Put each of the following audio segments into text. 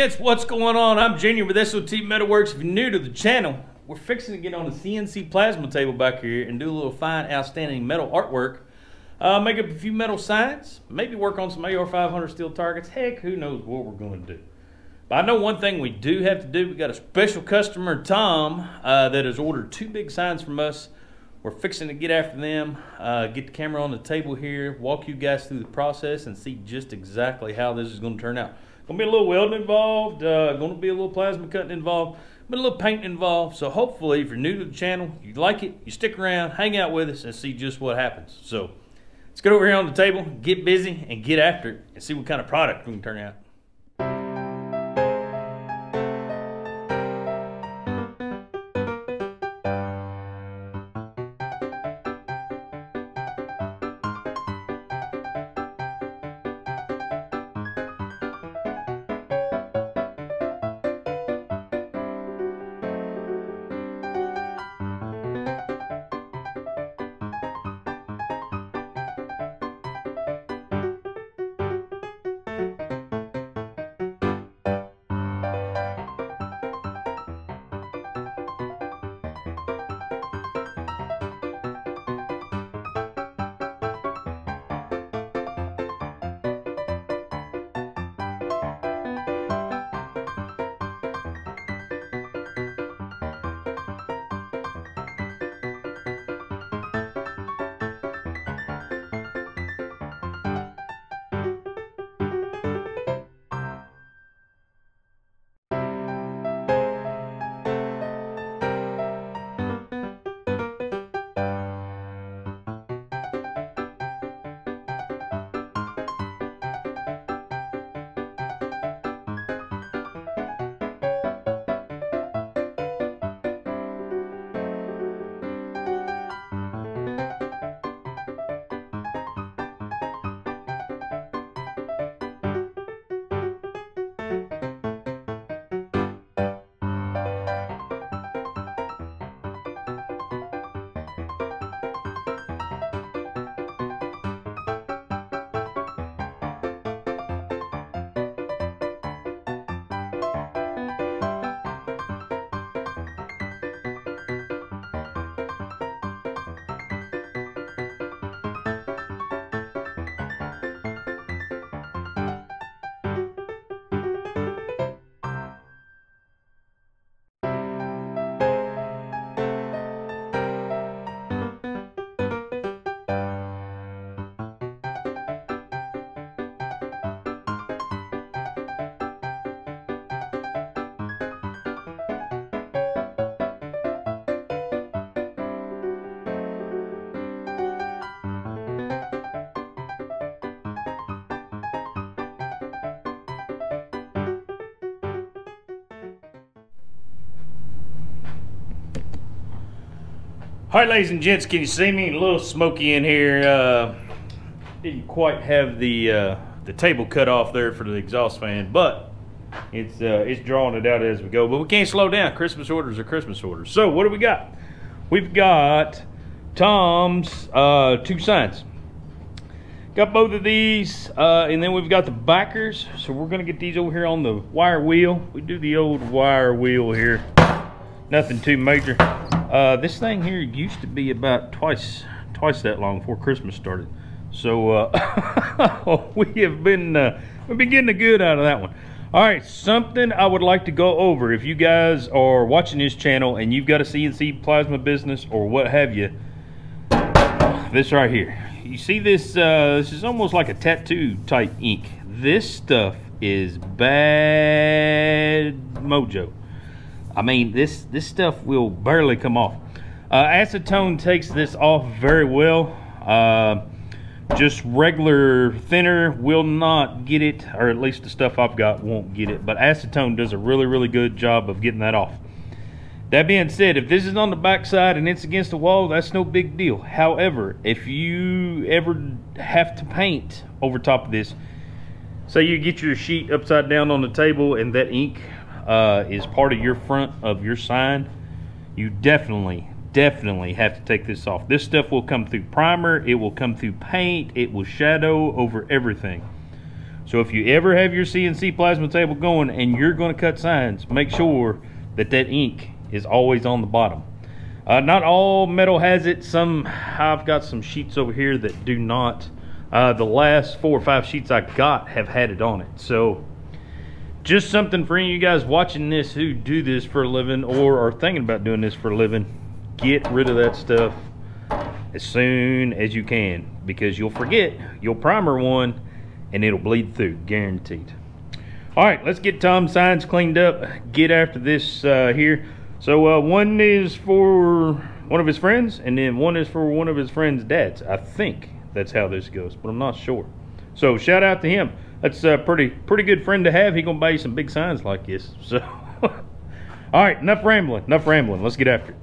gents, what's going on? I'm Junior with SOT Metalworks. If you're new to the channel, we're fixing to get on the CNC plasma table back here and do a little fine, outstanding metal artwork. Make up a few metal signs, maybe work on some AR-500 steel targets. Heck, who knows what we're going to do. But I know one thing we do have to do. We got a special customer, Tom, that has ordered two big signs from us. We're fixing to get after them, get the camera on the table here, walk you guys through the process and see just exactly how this is going to turn out. Going to be a little welding involved, going to be a little plasma cutting involved, but a little painting involved. So hopefully if you're new to the channel, you like it, you stick around, hang out with us and see just what happens. So let's get over here on the table, get busy and get after it and see what kind of product we can turn out. All right, ladies and gents, can you see me? A little smoky in here. Didn't quite have the table cut off there for the exhaust fan, but it's drawing it out as we go. But we can't slow down. Christmas orders are Christmas orders. So what do we got? We've got Tom's two signs. Got both of these, and then we've got the bikers. So we're gonna get these over here on the wire wheel. We do the old wire wheel here. Nothing too major. This thing here used to be about twice that long before Christmas started. So we have been we've been getting the good out of that one. All right, something I would like to go over. If you guys are watching this channel and you've got a CNC plasma business or what have you, this right here. You see this? This is almost like a tattoo type ink. This stuff is bad mojo. I mean, this stuff will barely come off. Acetone takes this off very well. Just regular thinner will not get it, or at least the stuff I've got won't get it. But acetone does a really, really good job of getting that off. That being said, if this is on the backside and it's against the wall, that's no big deal. However, if you ever have to paint over top of this, say you get your sheet upside down on the table and that ink is part of your front of your sign, you definitely have to take this off. This stuff will come through primer, it will come through paint, it will shadow over everything. So if you ever have your CNC plasma table going and you're going to cut signs, make sure that that ink is always on the bottom. Not all metal has it. I've got some sheets over here that do not. The last 4 or 5 sheets I got have had it on it. So just something for any of you guys watching this who do this for a living or are thinking about doing this for a living, get rid of that stuff as soon as you can, because you'll forget, you'll primer one, and it'll bleed through, guaranteed. All right, let's get Tom's signs cleaned up, get after this here. So one is for one of his friends, and then one is for one of his friend's dads. I think that's how this goes, but I'm not sure. So shout out to him. That's a pretty good friend to have. He gonna buy you some big signs like this. So all right, enough rambling, let's get after it.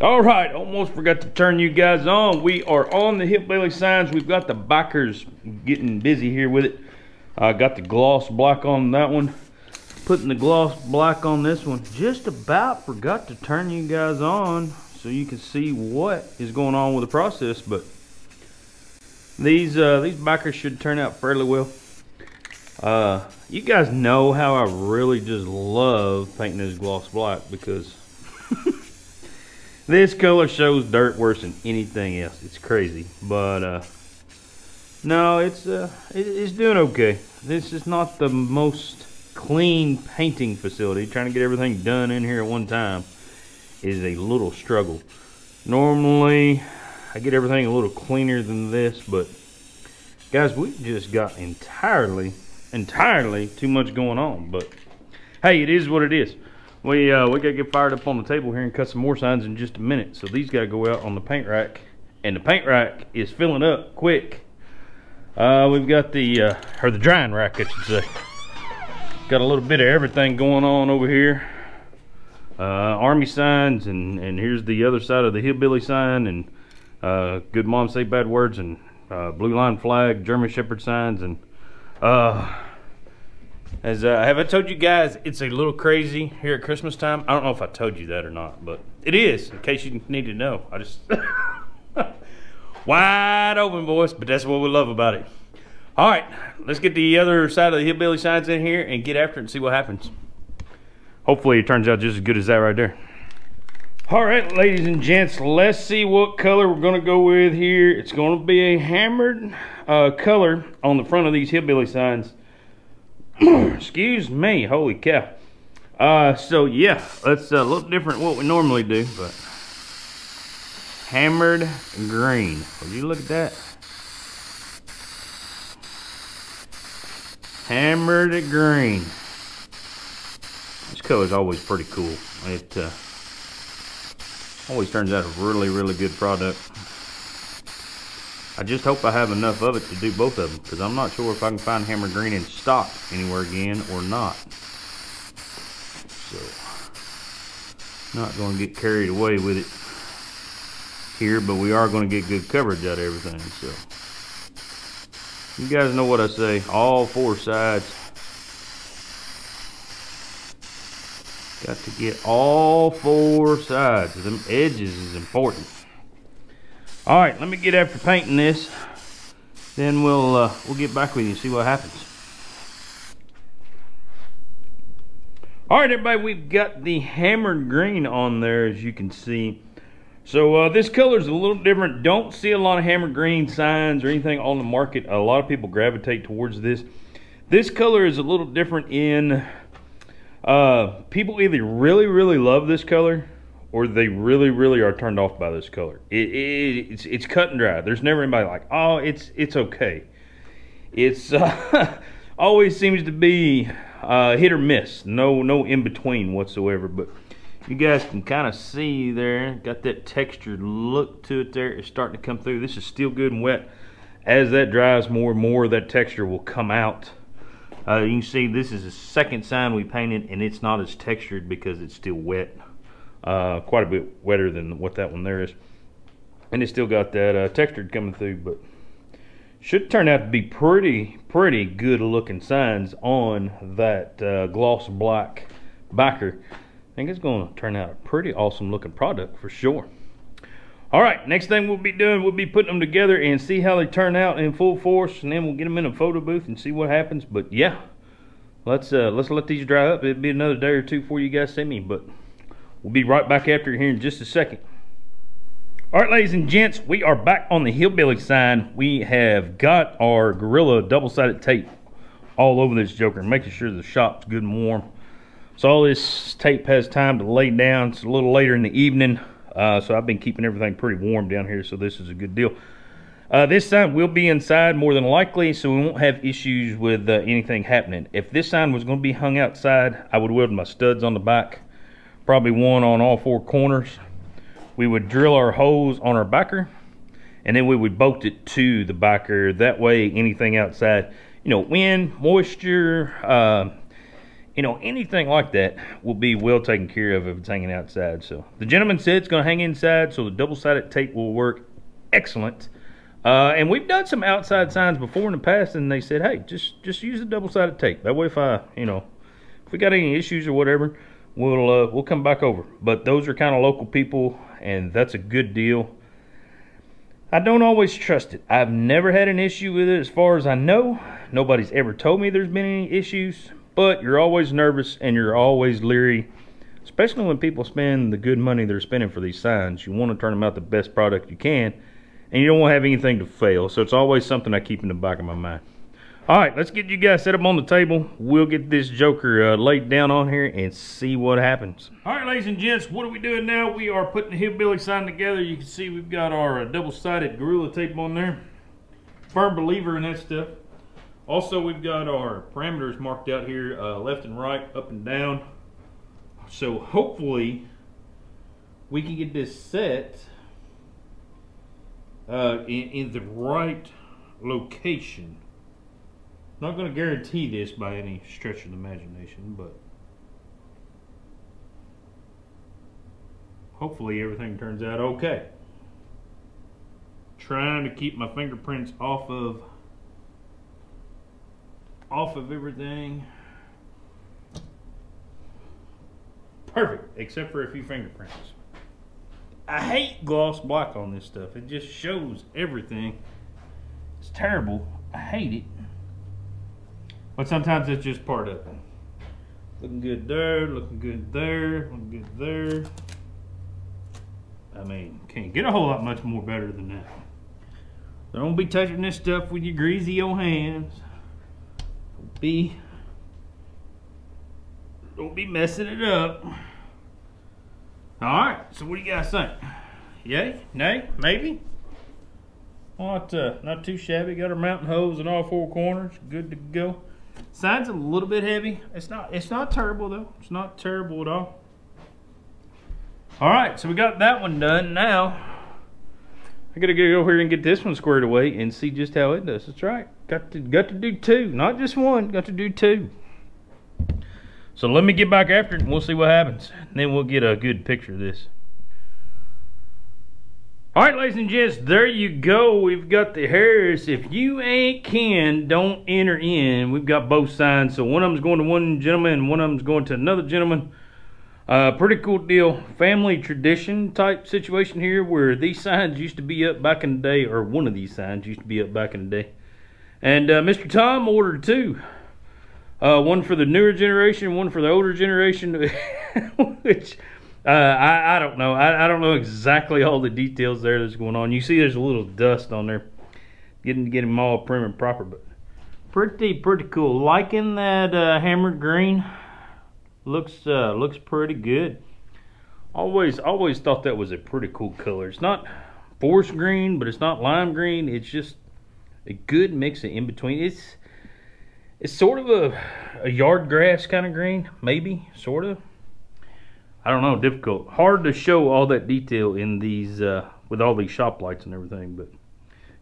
All right, almost forgot to turn you guys on. We are on the hip belly signs. We've got the bikers getting busy here with it. I got the gloss black on that one. Putting the gloss black on this one. Just about forgot to turn you guys on so you can see what is going on with the process, but these bikers should turn out fairly well. You guys know how I really just love painting this gloss black because this color shows dirt worse than anything else. It's crazy, but no, it's doing okay. This is not the most clean painting facility. Trying to get everything done in here at one time is a little struggle. Normally, I get everything a little cleaner than this, but guys, we just got entirely too much going on. But hey, it is what it is. We gotta get fired up on the table here and cut some more signs in just a minute. So these gotta go out on the paint rack, and the paint rack is filling up quick. We've got the drying rack, I should say. Got a little bit of everything going on over here. Army signs, and here's the other side of the hillbilly sign, and Good Mom Say Bad Words, and Blue Line Flag, German Shepherd signs, and have I told you guys it's a little crazy here at Christmas time? I don't know if I told you that or not, but it is, in case you need to know. I just wide open, boys, but that's what we love about it. All right, let's get the other side of the hillbilly signs in here and get after it and see what happens. Hopefully it turns out just as good as that right there. All right, ladies and gents, let's see what color we're going to go with here. It's going to be a hammered color on the front of these hillbilly signs. Excuse me, holy cow. So yeah, that's a little different what we normally do, but hammered green. Would you look at that? Hammered green. This color is always pretty cool. It always turns out a really good product. I just hope I have enough of it to do both of them, because I'm not sure if I can find hammer green in stock anywhere again or not. So, not going to get carried away with it here, but we are going to get good coverage out of everything. So, You guys know what I say, all four sides. Got to get all four sides. Them edges is important. All right, let me get after painting this. Then we'll get back with you and see what happens. All right, everybody, we've got the hammered green on there, as you can see. So this color is a little different. Don't see a lot of hammered green signs or anything on the market. A lot of people gravitate towards this. This color is a little different in... people either really love this color, or they really are turned off by this color. It's cut and dry. There's never anybody like, oh, it's okay. It's always seems to be hit or miss. No in between whatsoever. But you guys can kind of see there, got that textured look to it there. It's starting to come through. This is still good and wet. As that dries more and more, that texture will come out. You can see this is the second sign we painted, and it's not as textured because it's still wet. Quite a bit wetter than what that one there is. And it's still got that textured coming through, but should turn out to be pretty good looking signs on that gloss black biker. I think it's going to turn out a pretty awesome looking product for sure. All right, next thing we'll be doing, we'll be putting them together and see how they turn out in full force, and then we'll get them in a photo booth and see what happens. But yeah, let's let these dry up. It'll be another day or two before you guys see me, but we'll be right back after here in just a second. All right, ladies and gents, we are back on the hillbilly sign. We have got our Gorilla double-sided tape all over this joker, making sure the shop's good and warm. So all this tape has time to lay down. It's a little later in the evening. So I've been keeping everything pretty warm down here, so this is a good deal. This sign will be inside more than likely, so we won't have issues with anything happening. If this sign was going to be hung outside, I would weld my studs on the back, probably one on all four corners. We would drill our holes on our backer, and then we would bolt it to the backer. That way, anything outside, you know, wind, moisture, you know, anything like that will be well taken care of if it's hanging outside. So the gentleman said it's going to hang inside, so the double-sided tape will work excellent. And we've done some outside signs before in the past, and they said, hey, just use the double-sided tape. That way, if if we got any issues or whatever, we'll come back over. But those are kind of local people, and that's a good deal. I don't always trust it. I've never had an issue with it as far as I know. Nobody's ever told me there's been any issues. But you're always nervous and you're always leery, especially when people spend the good money they're spending for these signs. You want to turn them out the best product you can, and you don't want to have anything to fail. So it's always something I keep in the back of my mind. All right, let's get you guys set up on the table. We'll get this joker laid down on here and see what happens. All right, ladies and gents, what are we doing now? We are putting the hillbilly sign together. You can see we've got our double-sided Gorilla tape on there. Firm believer in that stuff. Also, we've got our parameters marked out here, left and right, up and down. So hopefully we can get this set in the right location. Not going to guarantee this by any stretch of the imagination, but hopefully everything turns out okay. Trying to keep my fingerprints off of everything. Perfect, except for a few fingerprints. I hate gloss black on this stuff. It just shows everything. It's terrible. I hate it. But sometimes it's just part of it. Looking good there, looking good there, looking good there. I mean, can't get a whole lot much more better than that. Don't be touching this stuff with your greasy old hands. Don't be messing it up. All right, so what do you guys think? Yay, nay, maybe? Not too shabby. Got our mountain hose in all four corners. Good to go. Sign's a little bit heavy. It's not terrible though. It's not terrible at all. All right, so we got that one done. Now I gotta go over here and get this one squared away and see just how it does. That's right. Got to do two, not just one. Got to do two. So let me get back after it and we'll see what happens. And then we'll get a good picture of this. All right, ladies and gents, there you go. We've got the Harris. If you ain't can, don't enter in. We've got both signed, so one of them's going to one gentleman and one of them's going to another gentleman. Pretty cool deal. Family tradition type situation here where these signs used to be up back in the day, or one of these signs used to be up back in the day. And Mr. Tom ordered two. One for the newer generation, one for the older generation, which... I don't know. I don't know exactly all the details there that's going on. You see there's a little dust on there. Get them all prim and proper, but pretty cool. Liking that hammered green. Looks pretty good. Always thought that was a pretty cool color. It's not forest green, but it's not lime green. It's just a good mix of in between. It's sort of a yard grass kind of green, maybe, sort of. I don't know, difficult. Hard to show all that detail in these, with all these shop lights and everything, but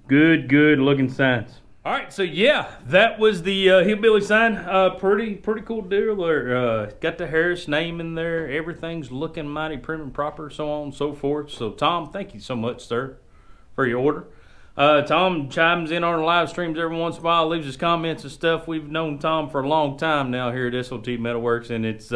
good looking signs. All right, so yeah, that was the hillbilly sign. Pretty cool deal. Got the Harris name in there. Everything's looking mighty prim and proper, so on and so forth. So Tom, thank you so much, sir, for your order. Tom chimes in on our live streams every once in a while, leaves his comments and stuff. We've known Tom for a long time now here at SOT Metalworks, and it's...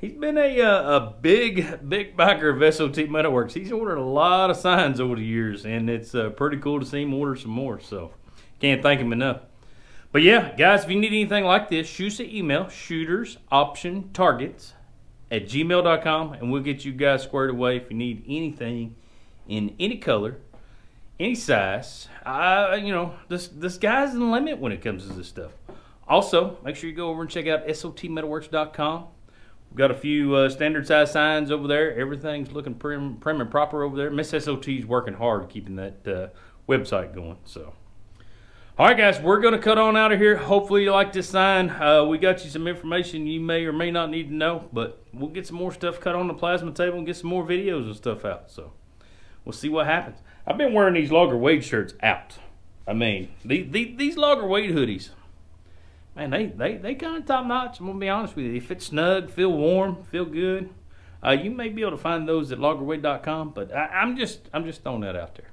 he's been a big backer of SOT Metalworks. He's ordered a lot of signs over the years, and it's pretty cool to see him order some more, so can't thank him enough. But yeah, guys, if you need anything like this, shoot us an email, shootersoptiontargets@gmail.com, and we'll get you guys squared away if you need anything in any color, any size. You know, the sky's the limit when it comes to this stuff. Also, make sure you go over and check out sotmetalworks.com. We've got a few standard size signs over there. Everything's looking prim and proper over there. Miss SOT's working hard keeping that website going. So, all right, guys, we're going to cut on out of here. Hopefully you like this sign. We got you some information you may or may not need to know, but we'll get some more stuff cut on the plasma table and get some more videos and stuff out. So, we'll see what happens. I've been wearing these Logger Wade shirts out. I mean, these Logger Wade hoodies. Man, they kind of top notch. I'm gonna be honest with you. They fit snug, feel warm, feel good. You may be able to find those at loggerway.com, but I'm just throwing that out there.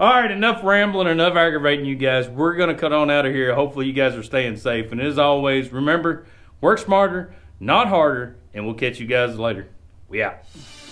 All right, enough rambling, enough aggravating you guys. We're gonna cut on out of here. Hopefully you guys are staying safe. And as always, remember, work smarter, not harder, and we'll catch you guys later. We out.